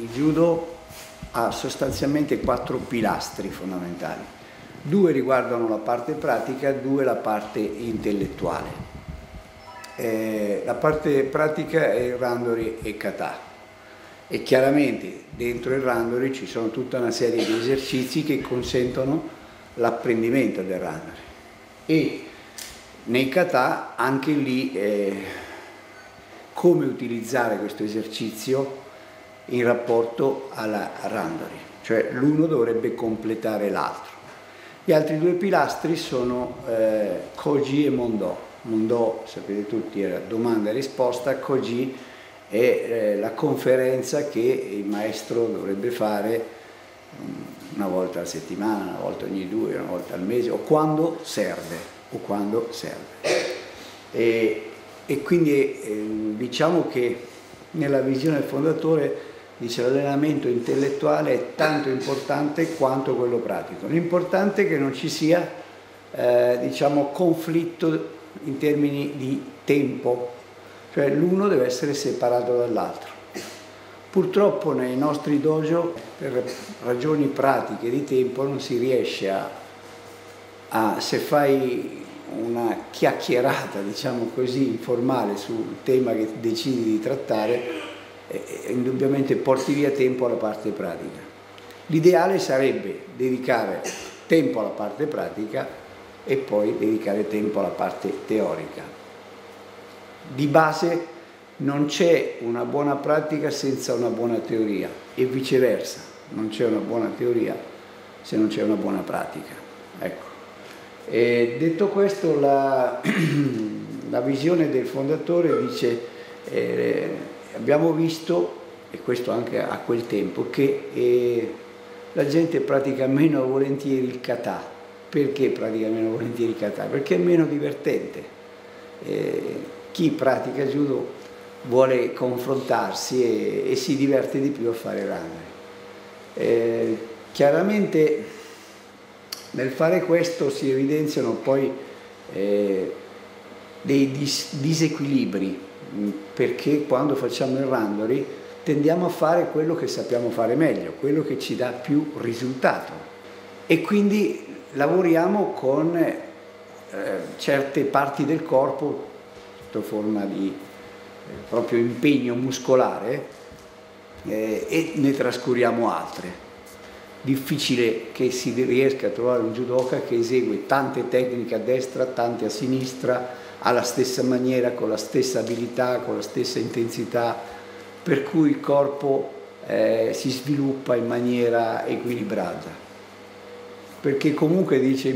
il judo ha sostanzialmente quattro pilastri fondamentali. Due riguardano la parte pratica, due la parte intellettuale. La parte pratica è Randori e Kata, e chiaramente dentro il Randori ci sono tutta una serie di esercizi che consentono l'apprendimento del Randori, e nei Kata anche lì come utilizzare questo esercizio in rapporto alla Randori, cioè l'uno dovrebbe completare l'altro. Gli altri due pilastri sono Koji e Mondō. Mondō, sapete tutti, era domanda e risposta. Koji è la conferenza che il maestro dovrebbe fare una volta alla settimana, una volta ogni due, una volta al mese, o quando serve, E quindi diciamo che nella visione del fondatore, dice, l'allenamento intellettuale è tanto importante quanto quello pratico. L'importante è che non ci sia diciamo, conflitto in termini di tempo, cioè l'uno deve essere separato dall'altro. Purtroppo nei nostri dojo, per ragioni pratiche di tempo, non si riesce a se fai una chiacchierata, diciamo così, informale sul tema che decidi di trattare, indubbiamente porti via tempo alla parte pratica. L'ideale sarebbe dedicare tempo alla parte pratica e poi dedicare tempo alla parte teorica. Di base non c'è una buona pratica senza una buona teoria, e viceversa, non c'è una buona teoria se non c'è una buona pratica. Ecco. E detto questo, la visione del fondatore dice abbiamo visto, e questo anche a quel tempo, che la gente pratica meno volentieri il kata. Perché pratica meno volentieri il kata? Perché è meno divertente. Chi pratica judo vuole confrontarsi e si diverte di più a fare randori. Chiaramente nel fare questo si evidenziano poi dei disequilibri, perché quando facciamo il randori tendiamo a fare quello che sappiamo fare meglio, quello che ci dà più risultato, e quindi lavoriamo con certe parti del corpo sotto forma di proprio impegno muscolare e ne trascuriamo altre. Difficile che si riesca a trovare un judoka che esegue tante tecniche a destra, tante a sinistra, alla stessa maniera, con la stessa abilità, con la stessa intensità, per cui il corpo si sviluppa in maniera equilibrata. Perché comunque, dice,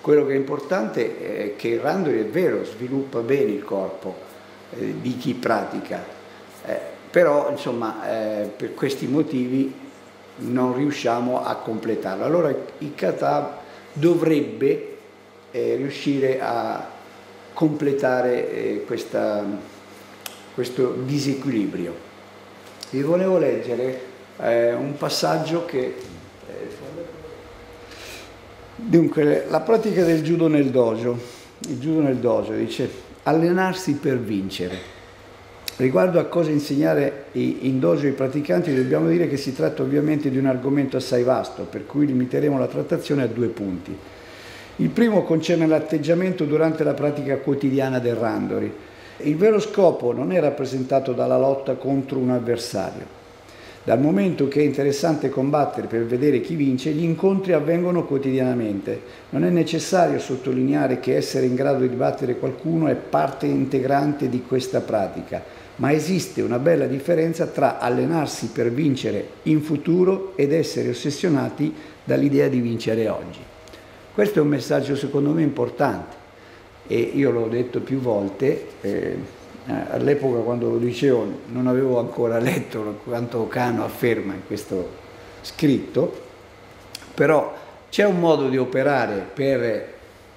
quello che è importante è che il randori, è vero, sviluppa bene il corpo di chi pratica, però insomma per questi motivi non riusciamo a completarlo. Allora il kata dovrebbe riuscire a completare questo disequilibrio. Vi volevo leggere un passaggio che... Dunque, la pratica del judo nel dojo. Il judo nel dojo dice: allenarsi per vincere. Riguardo a cosa insegnare in dojo ai praticanti, dobbiamo dire che si tratta ovviamente di un argomento assai vasto, per cui limiteremo la trattazione a due punti. Il primo concerne l'atteggiamento durante la pratica quotidiana del randori. Il vero scopo non è rappresentato dalla lotta contro un avversario. Dal momento che è interessante combattere per vedere chi vince, gli incontri avvengono quotidianamente. Non è necessario sottolineare che essere in grado di battere qualcuno è parte integrante di questa pratica, ma esiste una bella differenza tra allenarsi per vincere in futuro ed essere ossessionati dall'idea di vincere oggi. Questo è un messaggio secondo me importante, e io l'ho detto più volte, all'epoca quando lo dicevo non avevo ancora letto quanto Occano afferma in questo scritto, però c'è un modo di operare per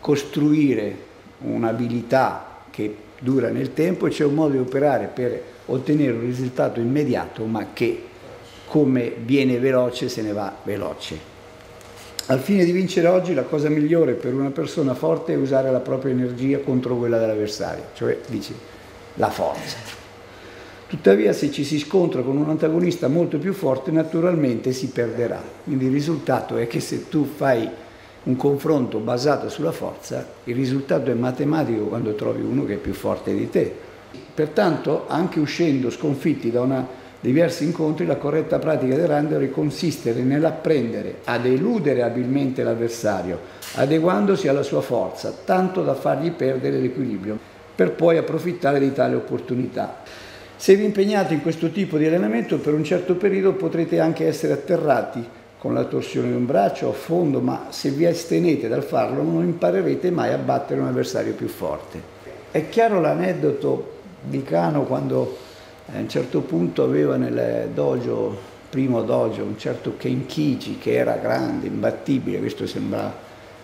costruire un'abilità che dura nel tempo, e c'è un modo di operare per ottenere un risultato immediato, ma che come viene veloce se ne va veloce. Al fine di vincere oggi, la cosa migliore per una persona forte è usare la propria energia contro quella dell'avversario, cioè, dice, la forza. Tuttavia, se ci si scontra con un antagonista molto più forte, naturalmente si perderà. Quindi il risultato è che se tu fai un confronto basato sulla forza, il risultato è matematico quando trovi uno che è più forte di te. Pertanto, anche uscendo sconfitti da diversi incontri, la corretta pratica del Randori consiste nell'apprendere ad eludere abilmente l'avversario, adeguandosi alla sua forza, tanto da fargli perdere l'equilibrio, per poi approfittare di tale opportunità. Se vi impegnate in questo tipo di allenamento per un certo periodo potrete anche essere atterrati con la torsione di un braccio a fondo, ma se vi astenete dal farlo non imparerete mai a battere un avversario più forte. È chiaro l'aneddoto di Kano quando a un certo punto aveva nel dojo, primo dojo, un certo Kenkiji che era grande, imbattibile. Questo sembrava,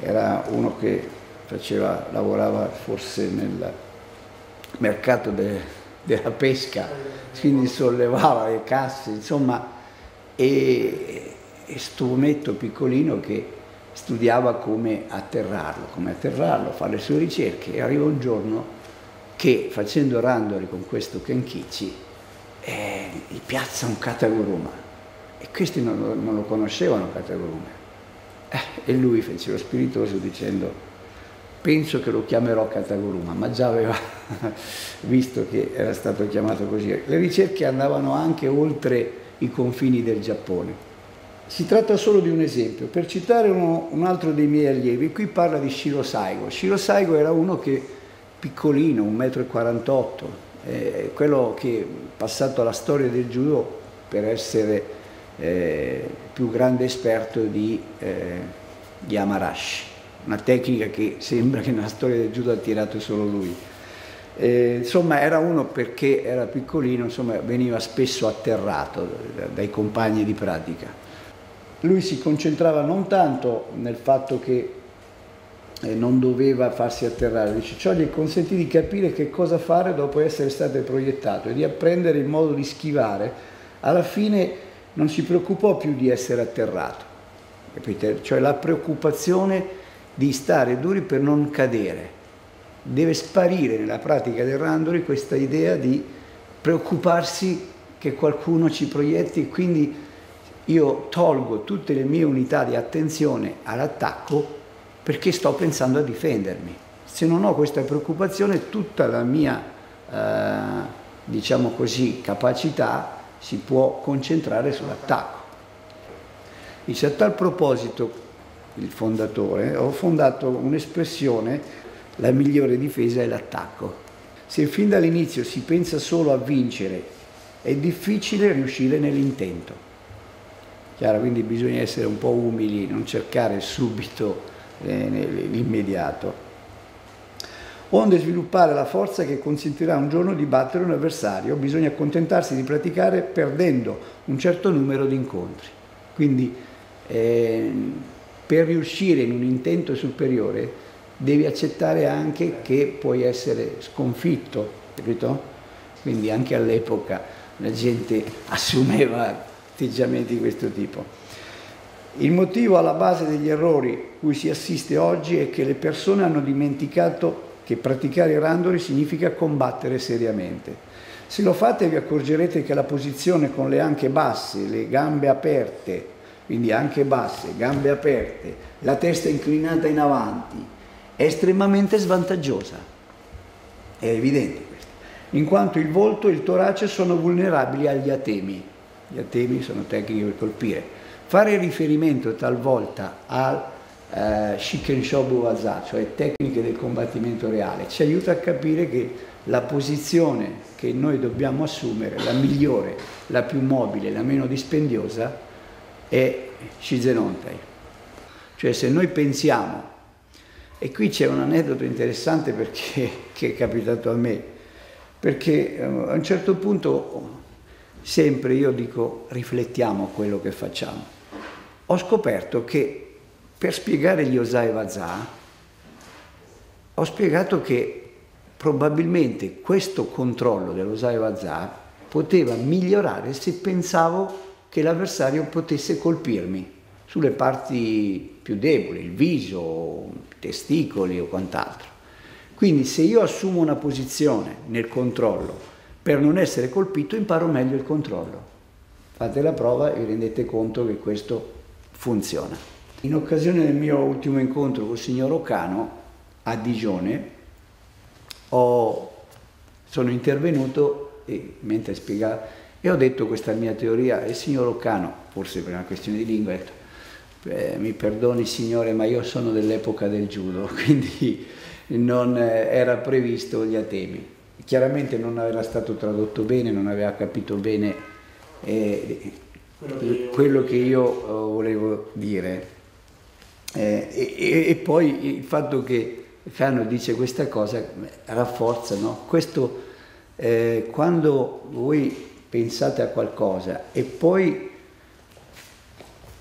era uno che lavorava forse nel mercato della pesca, quindi sollevava le casse, insomma, e sto ometto piccolino che studiava come atterrarlo, fare le sue ricerche, e arriva un giorno che, facendo Randori con questo Kenkichi, gli piazza un Kataguruma, e questi non lo conoscevano Kataguruma, e lui fece lo spiritoso dicendo: penso che lo chiamerò Kataguruma, ma già aveva visto che era stato chiamato così. Le ricerche andavano anche oltre i confini del Giappone. Si tratta solo di un esempio. Per citare un altro dei miei allievi, qui parla di Shiro Saigo. Shiro Saigo era uno che, piccolino, 1,48 m, quello che passato alla storia del Judo per essere più grande esperto di Amarash. Una tecnica che sembra che nella storia del Judo ha tirato solo lui. Insomma, era uno, perché era piccolino, insomma, veniva spesso atterrato dai compagni di pratica. Lui si concentrava non tanto nel fatto che non doveva farsi atterrare, dice, ciò gli consentì di capire che cosa fare dopo essere stato proiettato e di apprendere il modo di schivare. Alla fine non si preoccupò più di essere atterrato, capite? Cioè la preoccupazione di stare duri per non cadere. Deve sparire nella pratica del Randori questa idea di preoccuparsi che qualcuno ci proietti, quindi io tolgo tutte le mie unità di attenzione all'attacco perché sto pensando a difendermi. Se non ho questa preoccupazione, tutta la mia, diciamo così, capacità si può concentrare sull'attacco. Dice, a tal proposito, il fondatore, ho fondato un'espressione: la migliore difesa è l'attacco. Se fin dall'inizio si pensa solo a vincere, è difficile riuscire nell'intento. Chiaro, quindi bisogna essere un po' umili, non cercare subito l'immediato, onde sviluppare la forza che consentirà un giorno di battere un avversario. Bisogna accontentarsi di praticare perdendo un certo numero di incontri, quindi per riuscire in un intento superiore devi accettare anche che puoi essere sconfitto, capito? Quindi anche all'epoca la gente assumeva atteggiamenti di questo tipo. Il motivo alla base degli errori cui si assiste oggi è che le persone hanno dimenticato che praticare il Randori significa combattere seriamente. Se lo fate vi accorgerete che la posizione con le anche basse, le gambe aperte, quindi anche basse, gambe aperte, la testa inclinata in avanti, è estremamente svantaggiosa. È evidente questo, in quanto il volto e il torace sono vulnerabili agli atemi. Gli atemi sono tecniche per colpire. Fare riferimento talvolta al Shiken Shobu Waza, cioè tecniche del combattimento reale, ci aiuta a capire che la posizione che noi dobbiamo assumere, la migliore, la più mobile, la meno dispendiosa, è Shizenontai. Cioè, se noi pensiamo, e qui c'è un aneddoto interessante che è capitato a me, perché a un certo punto sempre io dico riflettiamo quello che facciamo. Ho scoperto che per spiegare gli osa e vaza ho spiegato che probabilmente questo controllo dell'osa e vaza poteva migliorare se pensavo che l'avversario potesse colpirmi sulle parti più deboli, il viso, i testicoli o quant'altro. Quindi se io assumo una posizione nel controllo per non essere colpito imparo meglio il controllo. Fate la prova e vi rendete conto che questo funziona. In occasione del mio ultimo incontro col signor Occano a Digione, sono intervenuto e, mentre spiegavo, e ho detto questa mia teoria, e il signor Occano, forse per una questione di lingua, ha detto: mi perdoni signore, ma io sono dell'epoca del Judo, quindi non era previsto gli atemi. Chiaramente non era stato tradotto bene, non aveva capito bene quello che io volevo dire. E poi il fatto che Kano dice questa cosa rafforza, no? Questo, quando voi pensate a qualcosa e poi,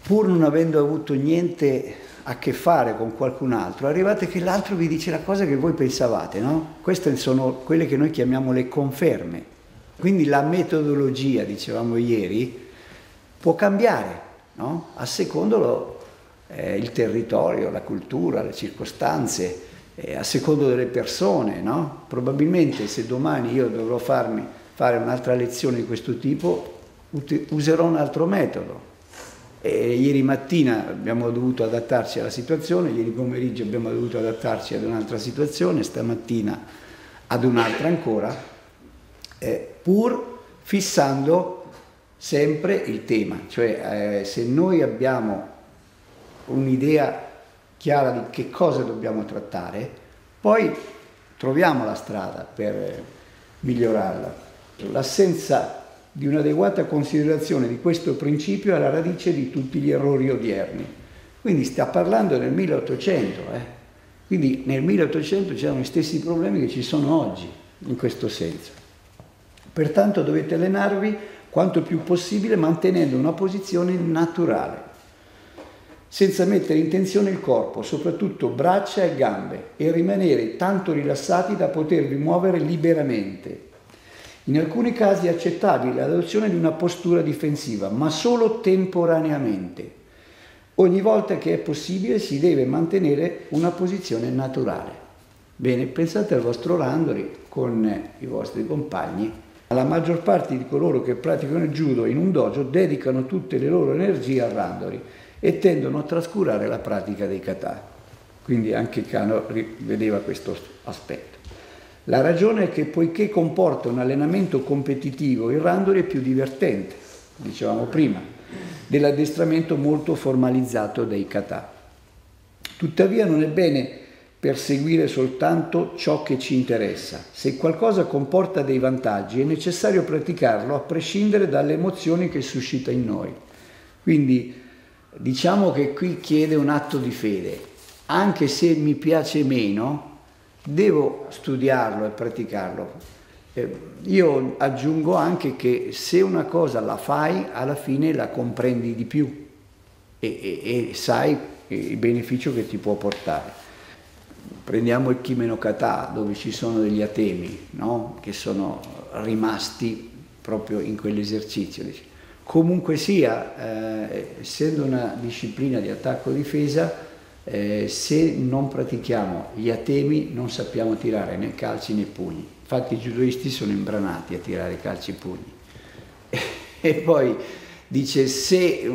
pur non avendo avuto niente a che fare con qualcun altro, arrivate che l'altro vi dice la cosa che voi pensavate, no? Queste sono quelle che noi chiamiamo le conferme. Quindi la metodologia, dicevamo ieri, può cambiare, no? A secondo il territorio, la cultura, le circostanze, a secondo delle persone, no? Probabilmente se domani io dovrò fare un'altra lezione di questo tipo, userò un altro metodo. Ieri mattina abbiamo dovuto adattarci alla situazione, ieri pomeriggio abbiamo dovuto adattarci ad un'altra situazione, stamattina ad un'altra ancora, pur fissando sempre il tema. Cioè, se noi abbiamo un'idea chiara di che cosa dobbiamo trattare, poi troviamo la strada per migliorarla. L'assenza di un'adeguata considerazione di questo principio è alla radice di tutti gli errori odierni. Quindi sta parlando del 1800, quindi nel 1800 c'erano gli stessi problemi che ci sono oggi, in questo senso. Pertanto dovete allenarvi quanto più possibile mantenendo una posizione naturale, senza mettere in tensione il corpo, soprattutto braccia e gambe, e rimanere tanto rilassati da potervi muovere liberamente. In alcuni casi è accettabile l'adozione di una postura difensiva, ma solo temporaneamente. Ogni volta che è possibile si deve mantenere una posizione naturale. Bene, pensate al vostro Randori con i vostri compagni. La maggior parte di coloro che praticano il Judo in un dojo dedicano tutte le loro energie al Randori e tendono a trascurare la pratica dei Kata. Quindi anche Kano vedeva questo aspetto. La ragione è che poiché comporta un allenamento competitivo, il Randori è più divertente, dicevamo prima, dell'addestramento molto formalizzato dei Kata. Tuttavia non è bene perseguire soltanto ciò che ci interessa. Se qualcosa comporta dei vantaggi è necessario praticarlo a prescindere dalle emozioni che suscita in noi. Quindi diciamo che qui chiede un atto di fede. Anche se mi piace meno, devo studiarlo e praticarlo. Io aggiungo anche che se una cosa la fai, alla fine la comprendi di più e sai il beneficio che ti può portare. Prendiamo il Kimenokata, dove ci sono degli atemi, no? Che sono rimasti proprio in quell'esercizio. Comunque sia, essendo una disciplina di attacco-difesa, se non pratichiamo gli atemi non sappiamo tirare né calci né pugni. Infatti i judoisti sono imbranati a tirare calci e pugni. E poi dice, se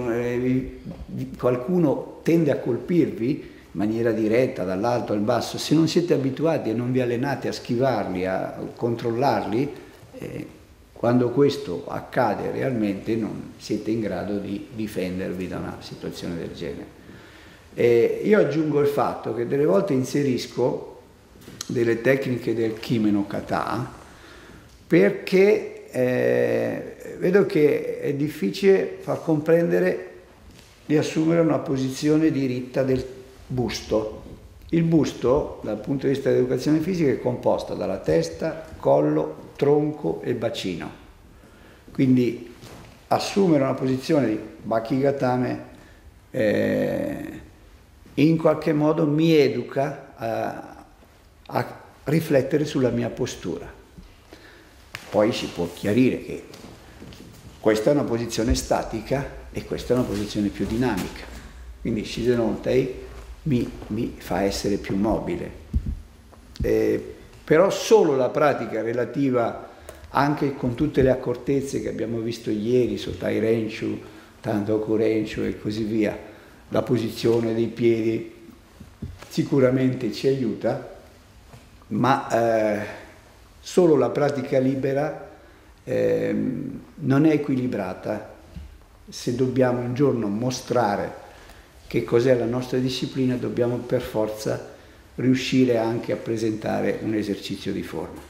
qualcuno tende a colpirvi in maniera diretta dall'alto al basso, se non siete abituati e non vi allenate a schivarli, a controllarli, quando questo accade realmente non siete in grado di difendervi da una situazione del genere. Io aggiungo il fatto che delle volte inserisco delle tecniche del Kimenokata perché vedo che è difficile far comprendere di assumere una posizione diritta del busto. Il busto, dal punto di vista dell'educazione fisica, è composto dalla testa, collo, tronco e bacino. Quindi assumere una posizione di Bachigatame in qualche modo mi educa a riflettere sulla mia postura. Poi si può chiarire che questa è una posizione statica e questa è una posizione più dinamica. Quindi Shizenontai mi fa essere più mobile. Però solo la pratica relativa anche con tutte le accortezze che abbiamo visto ieri su Tai Renchu, Tandoku Renshu e così via. La posizione dei piedi sicuramente ci aiuta, ma solo la pratica libera non è equilibrata. Se dobbiamo un giorno mostrare che cos'è la nostra disciplina, dobbiamo per forza riuscire anche a presentare un esercizio di forma.